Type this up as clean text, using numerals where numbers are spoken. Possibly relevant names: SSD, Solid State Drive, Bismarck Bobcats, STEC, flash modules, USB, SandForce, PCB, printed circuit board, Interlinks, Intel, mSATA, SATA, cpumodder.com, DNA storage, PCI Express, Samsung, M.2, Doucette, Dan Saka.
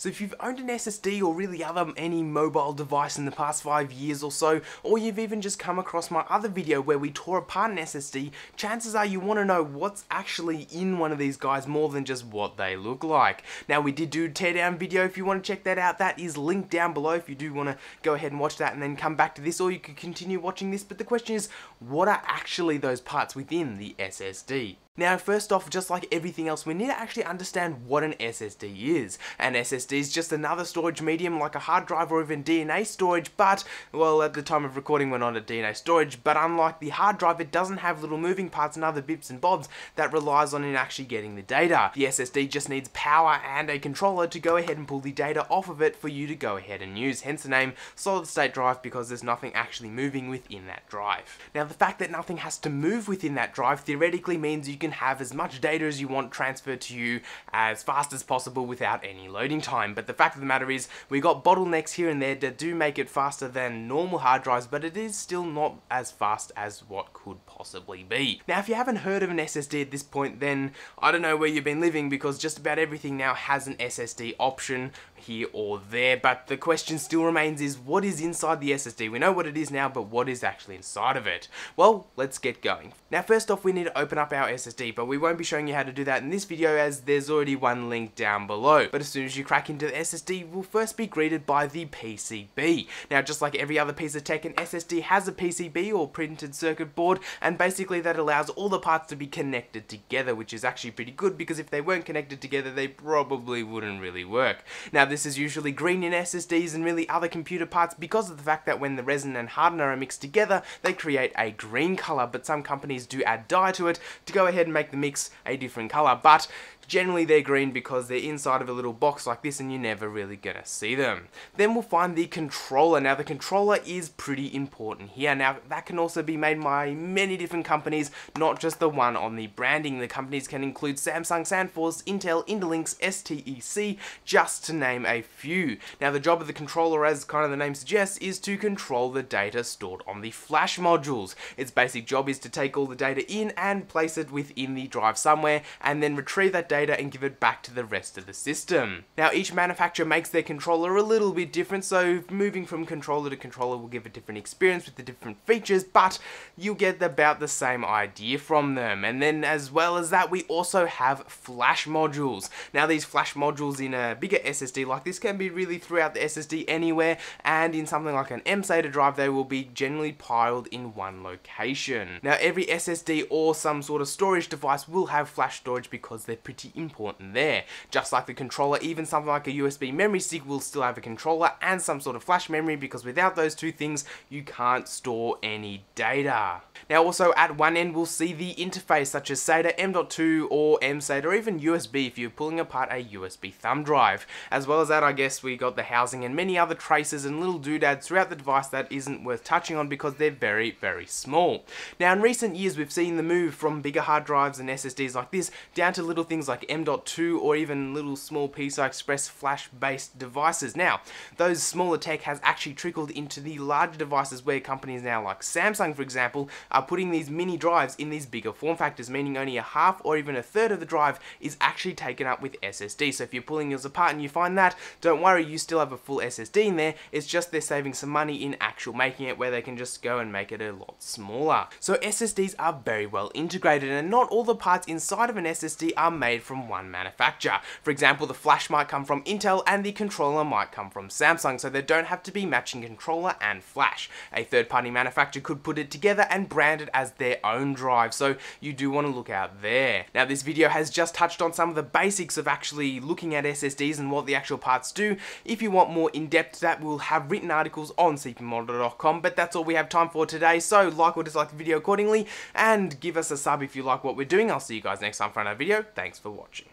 So if you've owned an SSD or really any mobile device in the past 5 years or so, or you've even just come across my other video where we tore apart an SSD, chances are you want to know what's actually in one of these guys more than just what they look like. Now we did do a teardown video if you want to check that out, that is linked down below if you do want to go ahead and watch that and then come back to this, or you could continue watching this, but the question is, what are actually those parts within the SSD? Now first off, just like everything else, we need to actually understand what an SSD is. An SSD is just another storage medium like a hard drive or even DNA storage, but, well, at the time of recording we're not at DNA storage, but unlike the hard drive, it doesn't have little moving parts and other bits and bobs that relies on in actually getting the data. The SSD just needs power and a controller to go ahead and pull the data off of it for you to go ahead and use, hence the name Solid State Drive, because there's nothing actually moving within that drive. Now the fact that nothing has to move within that drive theoretically means you can have as much data as you want transferred to you as fast as possible without any loading time. But the fact of the matter is, we got bottlenecks here and there that do make it faster than normal hard drives, but it is still not as fast as what could possibly be. Now if you haven't heard of an SSD at this point, then I don't know where you've been living, because just about everything now has an SSD option here or there, but the question still remains is, what is inside the SSD? We know what it is now, but what is actually inside of it? Well, let's get going. Now first off, we need to open up our SSD, but we won't be showing you how to do that in this video as there's already one linked down below. But as soon as you crack into the SSD, we'll first be greeted by the PCB. Now just like every other piece of tech, an SSD has a PCB or printed circuit board, and basically that allows all the parts to be connected together, which is actually pretty good, because if they weren't connected together they probably wouldn't really work. Now this is usually green in SSDs and really other computer parts because of the fact that when the resin and hardener are mixed together they create a green colour, but some companies do add dye to it to go ahead and make the mix a different colour, but generally they're green because they're inside of a little box like this and you're never really gonna see them. Then we'll find the controller. Now the controller is pretty important here. Now that can also be made by many different companies, not just the one on the branding. The companies can include Samsung, SandForce, Intel, Interlinks, STEC, just to name a few. Now the job of the controller, as kind of the name suggests, is to control the data stored on the flash modules. Its basic job is to take all the data in and place it within the drive somewhere and then retrieve that data and give it back to the rest of the system. Now each manufacturer makes their controller a little bit different, so moving from controller to controller will give a different experience with the different features, but you'll get about the same idea from them. And then as well as that, we also have flash modules. Now these flash modules in a bigger SSD like this can be really throughout the SSD anywhere, and in something like an mSATA drive they will be generally piled in one location. Now every SSD or some sort of storage device will have flash storage because they're pretty important there. Just like the controller, even something like a USB memory stick will still have a controller and some sort of flash memory, because without those two things you can't store any data. Now also at one end we'll see the interface, such as SATA, M.2 or mSATA, or even USB if you're pulling apart a USB thumb drive. As well as that, I guess we got the housing and many other traces and little doodads throughout the device that isn't worth touching on because they're very small. Now in recent years we've seen the move from bigger hard drives and SSDs like this down to little things like M.2 or even little small PCI Express flash based devices. Now those smaller tech has actually trickled into the larger devices, where companies now like Samsung for example are putting these mini drives in these bigger form factors, meaning only a half or even a third of the drive is actually taken up with SSD. So if you're pulling yours apart and you find that, don't worry, you still have a full SSD in there. It's just they're saving some money in actual making it, where they can just go and make it a lot smaller. So SSDs are very well integrated, and not all the parts inside of an SSD are made from one manufacturer. For example, the flash might come from Intel and the controller might come from Samsung, so they don't have to be matching controller and flash. A third-party manufacturer could put it together and brand it as their own drive, so you do want to look out there. Now this video has just touched on some of the basics of actually looking at SSDs and what the actual parts do. If you want more in-depth to that, we'll have written articles on cpumodder.com, but that's all we have time for today, so like or dislike the video accordingly, and give us a sub if you like what we're doing. I'll see you guys next time for another video. Thanks for watching.